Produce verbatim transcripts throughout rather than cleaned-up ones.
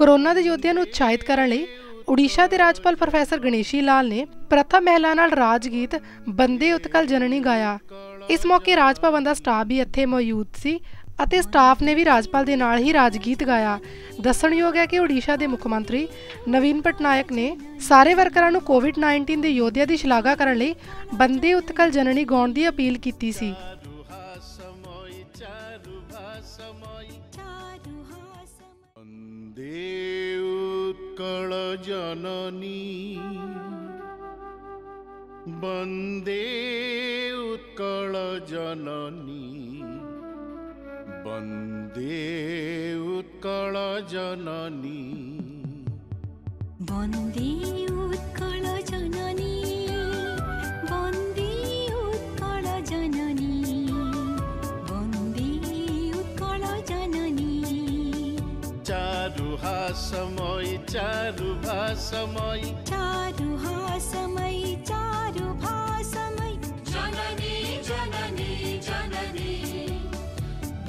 Corona के योद्धियों को उत्साहित करने लिए उड़ीसा के राज्यपाल प्रोफैसर गणेशी लाल ने प्रथा महिला नाल राज गीत बंदे उत्कल जननी गाया। इस मौके राज भवन का स्टाफ भी इत्थे मौजूद सी अते स्टाफ ने भी राजपाल के नाल ही राजगीत गाया। दस्सणयोग है कि उड़ीसा के मुख्यमंत्री नवीन पटनायक ने सारे वर्करां नूं कोविड नाइनटीन के योद्धियां की शलाघा करने लई बंदे उत्कल जननी गाउण की अपील की सी। बंदे उत्कल जननी, बंदे उत्कल जननी, बंदे उत्कल जननी, बंदे उत्कल जननी, बंदे उत्कल जननी, बंदे उत्कल जननी। चारु हासमयी चारु भासमयी, चारु हासमयी चारु भासमयी जननी जननी जननी,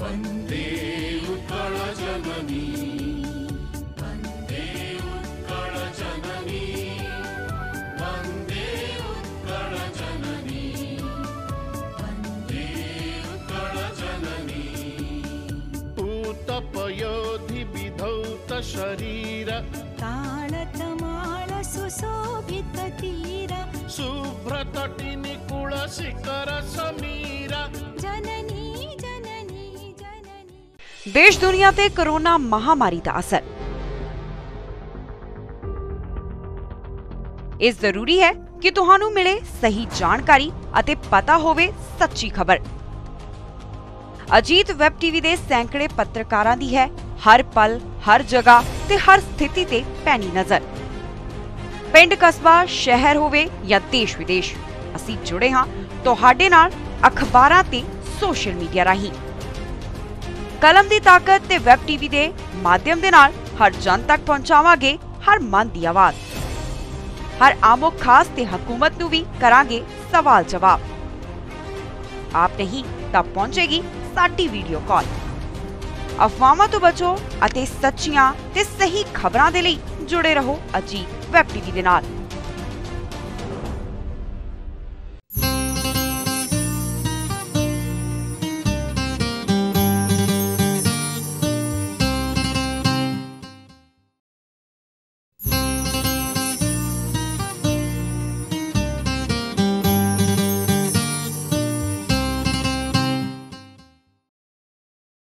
वंदे उत्कल जननी, वंदे उत्कल जननी, वंदे उत्कल जननी, वंदे उत्कल जननी। उत्पयोधि विधौत शरीर, तालतमाल सुशोभित तीर, शुभ्रतटिनि कुल शिखर समीर जननी। देश दुनिया ते कोरोना महामारी का असर, इस जरूरी है कि तुहानू मिले सही जानकारी अते पता होवे सच्ची खबर। अजीत वैब टीवी दे सैकड़े पत्रकारां दी है हर पल हर जगह ते हर स्थिति ते पैनी नजर। पिंड कस्बा शहर होवे या देश विदेश, असी जुड़े हां तुहाडे नाल अखबारां ते सोशल मीडिया राही। कलम की ताकत ते वैब टीवी के माध्यम के नाल हर जन तक पहुंचावांगे हर मन की आवाज, हर आमो खास ते हुकूमत नूं भी करांगे सवाल जवाब। आप नहीं तां पहुंचेगी साडी वीडियो कॉल। अफवाहां तों बचो अते सच्चियां ते सही खबरां दे लई जुड़े रहो अजीत वैब टीवी दे नाल।